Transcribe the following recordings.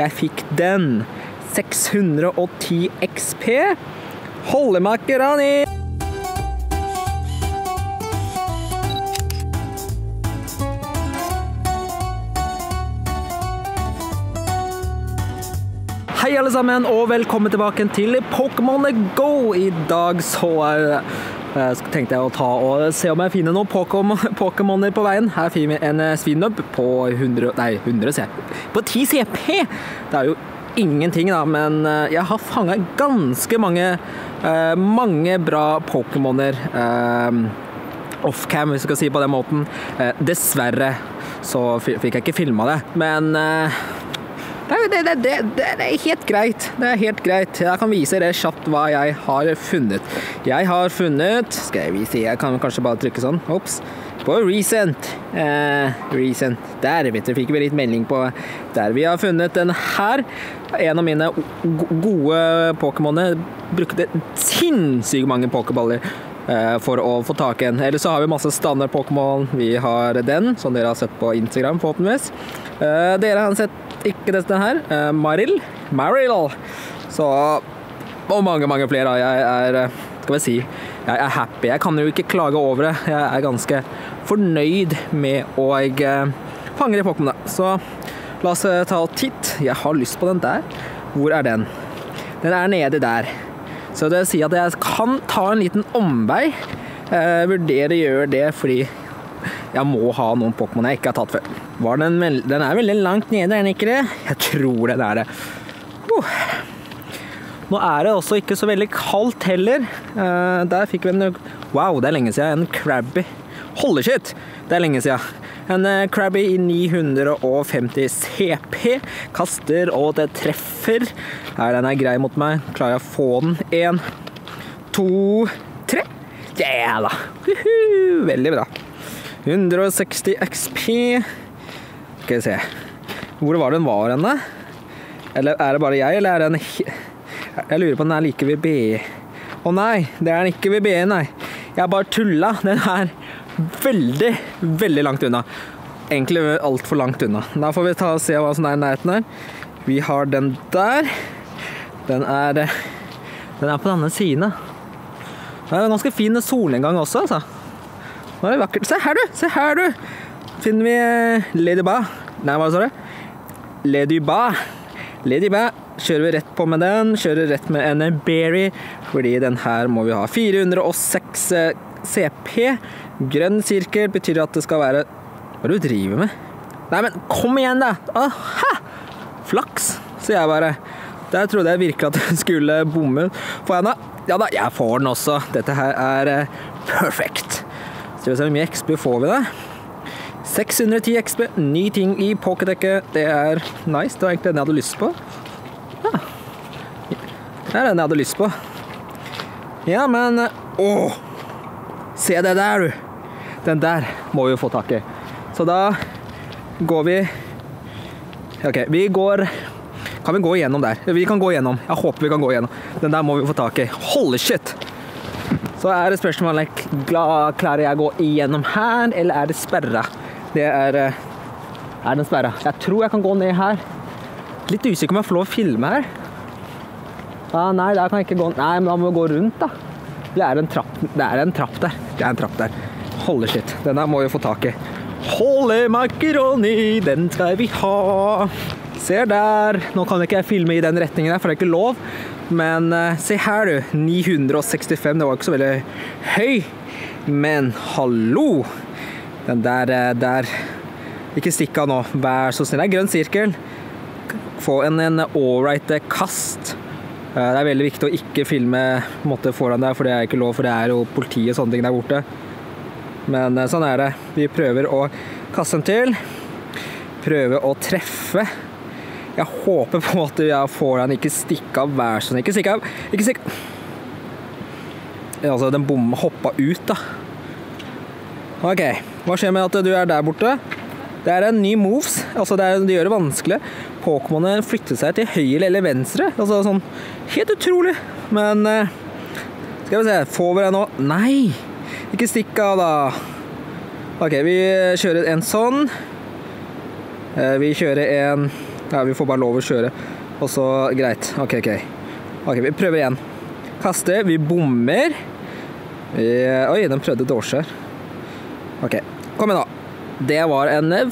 Jeg fikk den 610 XP. Holdemakkerani! Hei alle sammen, og velkommen tilbake til Pokémon GO. I dag så tenkte jeg å ta og se om jeg finner noen Pokémoner på veien. Her finner vi en Swinub på 10 CP. Det er jo ingenting da, men jeg har fanget ganske mange bra Pokémoner off-cam, hvis jeg skal si på den måten. Dessverre så fikk jeg ikke filmet det, men det er helt greit. Jeg kan vise dere kjapt hva jeg har funnet. Skal jeg vise, jeg kan kanskje bare trykke sånn, opps, på Recent. Der, vet du, fikk vi litt melding på der. Vi har funnet den her. En av mine gode Pokémoner brukte sinnssykt mange Pokéballer for å få tak i en. Eller så har vi masse standard Pokémon. Vi har den, som dere har sett på Instagram forhåpentligvis. Dere har sett ikke dette her. Maril. Så, og mange flere. Jeg er happy. Jeg kan jo ikke klage over det. Jeg er ganske fornøyd med å fange de Pokémon. Så la oss ta en titt. Jeg har lyst på den der. Hvor er den? Den er nede der. Så det vil si at jeg kan ta en liten omvei. Jeg vurderer å gjøre det fordi jeg må ha noen Pokémon jeg ikke har tatt før. Den er veldig langt nede, er den ikke det? Jeg tror den er det. Nå er det også ikke så veldig kaldt heller. Der fikk vi en... Wow, det er lenge siden. En Krabby. Holy shit! Det er lenge siden. En Krabby i 950 CP. Kaster, og det treffer. Her, den er grei mot meg. Klarer jeg å få den? 1, 2, 3. Ja da! Veldig bra. 160 XP. Skal vi se. Hvor var den var henne? Eller er det bare jeg, eller er den... Jeg lurer på om den er like ved BE. Å nei, det er den ikke ved BE, nei. Jeg bare tulla. Den er veldig langt unna. Egentlig alt for langt unna. Da får vi ta og se hva som er i nærheten her. Vi har den der. Den er på den andre siden. Det er en ganske fin solengang også, altså. Nå er det vakkert. Se her du! Finner vi Ladyba. Nei, hva sa du? Ladyba. Kjører vi rett på med den. Kjører rett med en berry. Fordi den her må vi ha 406 CP. Grønn sirkel betyr at det skal være... Hva er det du driver med? Nei, men kom igjen da! Aha! Flaks, sier jeg bare. Der trodde jeg virkelig at den skulle bomme. Får jeg den da? Ja da, jeg får den også. Dette her er perfekt. Skal vi se hvor mye XP får vi da? 610 XP, ny ting i pokédekket. Det er nice, det var egentlig den jeg hadde lyst på. Det er den jeg hadde lyst på. Ja, men... Åh! Se det der, du! Den der må vi jo få tak i. Så da går vi... Ok, vi går... Kan vi gå igjennom der? Vi kan gå igjennom. Jeg håper vi kan gå igjennom. Den der må vi få tak i. Holy shit! Så er det spørsmålet, klarer jeg å gå igjennom her, eller er det sperra? Er den sperra? Jeg tror jeg kan gå ned her. Litt usikker om jeg får lov å filme her. Ah, nei, der kan jeg ikke gå. Nei, men da må vi gå rundt da. Det er en trapp der. Holy shit, den der må vi få tak i. Holy macaroni, den skal vi ha. Se der. Nå kan ikke jeg filme i den retningen der, for det er ikke lov. Men se her du, 965, det var ikke så veldig høy. Men hallo! Den der. Ikke stikk av nå, vær så snill. Det er grønn sirkel. Få en all-right kast. Det er veldig viktig å ikke filme foran der, for det er ikke lov, for det er jo politiet og sånne ting der borte. Men sånn er det. Vi prøver å kaste den til. Prøve å treffe. Jeg håper på en måte jeg får den ikke stikke av. Vær sånn, ikke stikke av. Ikke stikke av. Altså, den bomben hoppet ut da. Ok, hva skjer med at du er der borte? Det er en ny moves. Altså, det gjør det vanskelig. Pokémonene flytter seg til høyre eller venstre. Altså sånn, helt utrolig. Men, skal vi se, får vi det nå? Nei, ikke stikk av da. Ok, vi kjører en sånn. Vi kjører en Ja, vi får bare lov å kjøre. Og så, greit. Ok, ok. Ok, vi prøver igjen. Kaste, vi bommer. Vi, oi, den prøvde dårskjær. Ok, kom igjen da. Det var en, jeg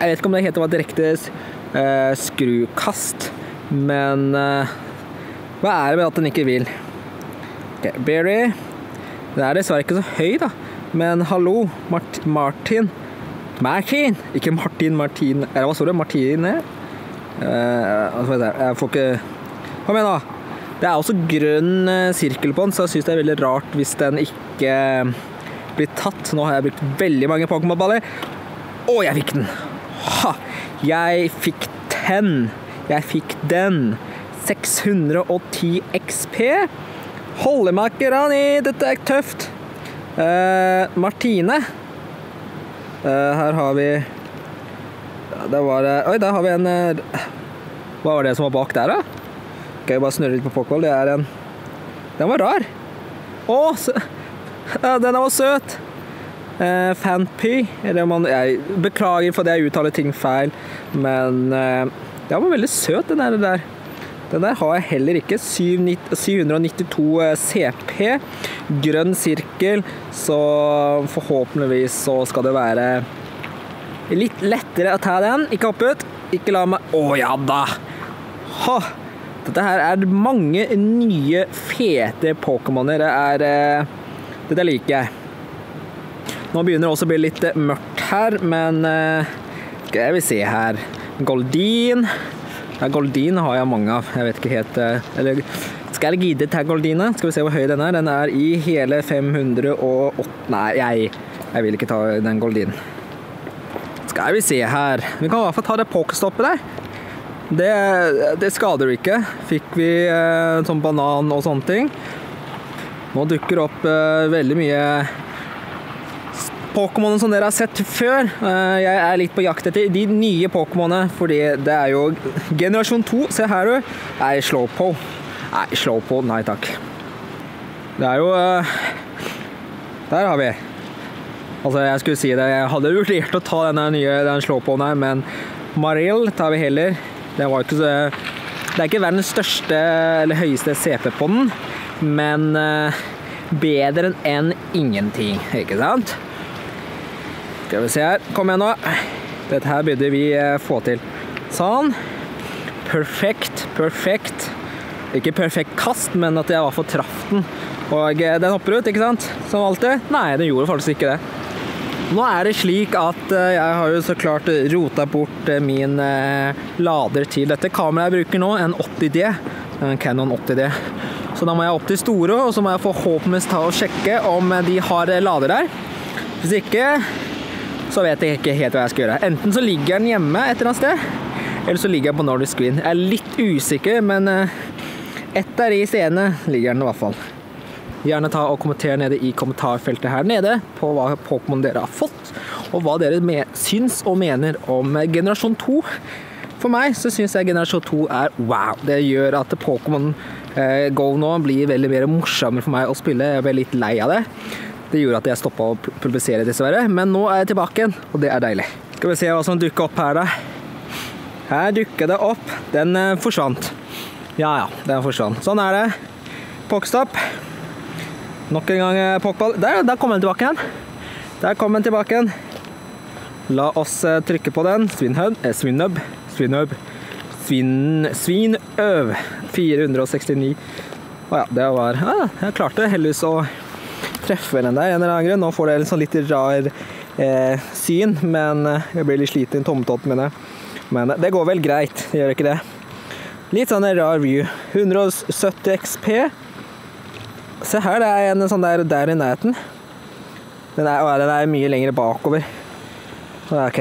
vet ikke om det heter var direkte skrukast, men hva er det med at den ikke vil? Ok, Berry. Den er dessverre ikke så høy da, men hallo, Martin, ikke Martin, eller hva så det, Martine? Jeg får ikke, kom igjen da. Det er også grønn sirkel på den, så jeg synes det er veldig rart hvis den ikke blir tatt. Nå har jeg brukt veldig mange Pokémon-baller. Å, jeg fikk den! Ha! Jeg fikk den! 610 XP! Holdemakkerani! Dette er tøft! Martine. Her har vi... Der var det... Oi, der har vi en... Hva var det som var bak der da? Jeg bare snurrer litt på Pokémon. Det er en... Den var rar. Å, den var søt. Fanpy. Jeg beklager for det jeg uttaler ting feil, men den var veldig søt, den der. Den der har jeg heller ikke. 792 CP. Grønn sirkel. Så forhåpentligvis så skal det være litt lettere å ta den. Ikke hopp ut. Ikke la meg... Å, ja da! Ha! Dette her er mange nye, fete Pokémoner. Dette liker jeg. Nå begynner det også å bli litt mørkt her, men jeg vil se her. Goldeen. Ja, Goldeen har jeg mange av. Jeg vet ikke helt... Eller, skal jeg gidde til Goldeene? Skal vi se hvor høy den er. Den er i hele 508... Nei, jeg vil ikke ta den Goldeen. Skal vi se her. Vi kan i hvert fall ta det Pokstoppet der. Det skader du ikke. Fikk vi sånn banan og sånne ting. Nå dukker opp veldig mye Pokémoner som dere har sett før. Jeg er litt på jakt etter de nye Pokémonene, fordi det er jo generasjon 2. Se her du. Nei, Slowpoke. Nei, Slowpoke. Nei, takk. Det er jo... Der har vi. Altså, jeg skulle si det. Jeg hadde vurdert å ta denne Slowpoken her, men Maril tar vi heller. Det er ikke verdens største eller høyeste CP på den, men bedre enn ingenting, ikke sant? Skal vi se her. Kom igjen nå. Dette her burde vi få til. Sånn. Perfekt, perfekt. Ikke perfekt kast, men at jeg var for traff den. Og den hopper ut, ikke sant? Som alltid. Nei, den gjorde faktisk ikke det. Nå er det slik at jeg har jo så klart rotet bort min lader til dette kameraet jeg bruker nå, en 80D, en Canon 80D. Så da må jeg opp til Storo, og så må jeg forhåpentligvis ta og sjekke om de har lader der. Hvis ikke, så vet jeg ikke helt hva jeg skal gjøre. Enten så ligger den hjemme et eller annet sted, eller så ligger jeg på Nordic Screen. Jeg er litt usikker, men etter i scene ligger den i hvert fall. Gjerne ta og kommentere nede i kommentarfeltet her nede på hva Pokémon dere har fått, og hva dere syns og mener om generasjon 2. For meg så syns jeg generasjon 2 er wow. Det gjør at Pokémon GO nå blir veldig mer morsommere for meg å spille. Jeg ble litt lei av det. Det gjorde at jeg stoppet å publisere dessverre, men nå er jeg tilbake igjen, og det er deilig. Skal vi se hva som dukker opp her da. Her dukker det opp. Den forsvant. Ja, den forsvant. Sånn er det. Pokstopp. Nok en gang pokeball. Der kom den tilbake igjen. La oss trykke på den. Swinub. 469. Å ja, det var... Jeg klarte heldigvis å treffe den der en eller annen grunn. Nå får det en sånn litt rar syn, men jeg blir litt sliten i tomtotten mine. Men det går vel greit, gjør det ikke det? Litt sånn rar view. 170 XP. Se her, det er en sånn der i nærheten. Den er mye lengre bakover. Ok.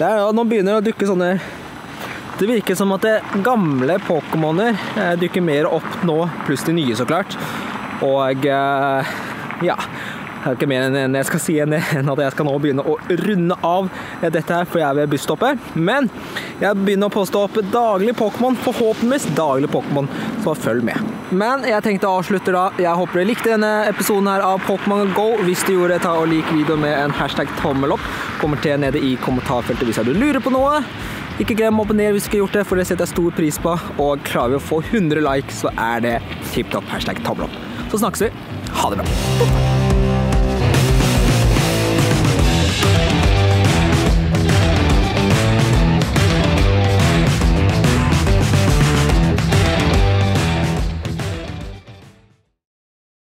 Nå begynner det å dukke sånne... Det virker som at gamle Pokémoner dukker mer opp nå, pluss de nye så klart. Og ja, det er ikke mer enn jeg skal si enn at jeg skal nå begynne å runde av dette her, for jeg er ved busstoppet. Men jeg begynner å poste opp daglig Pokémon, forhåpentligvis daglig Pokémon, så følg med. Men jeg tenkte å avslutte da. Jeg håper dere likte denne episoden her av Pokémon GO. Hvis du gjorde, ta og lik videoen med en hashtag tommel opp. Kommenter nede i kommentarfeltet hvis du lurer på noe. Ikke glem å abonnere hvis du ikke har gjort det, for det setter jeg stor pris på. Og klarer vi å få 100 likes, så er det tipptopp. Hashtag tommel opp. Så snakkes vi. Ha det bra.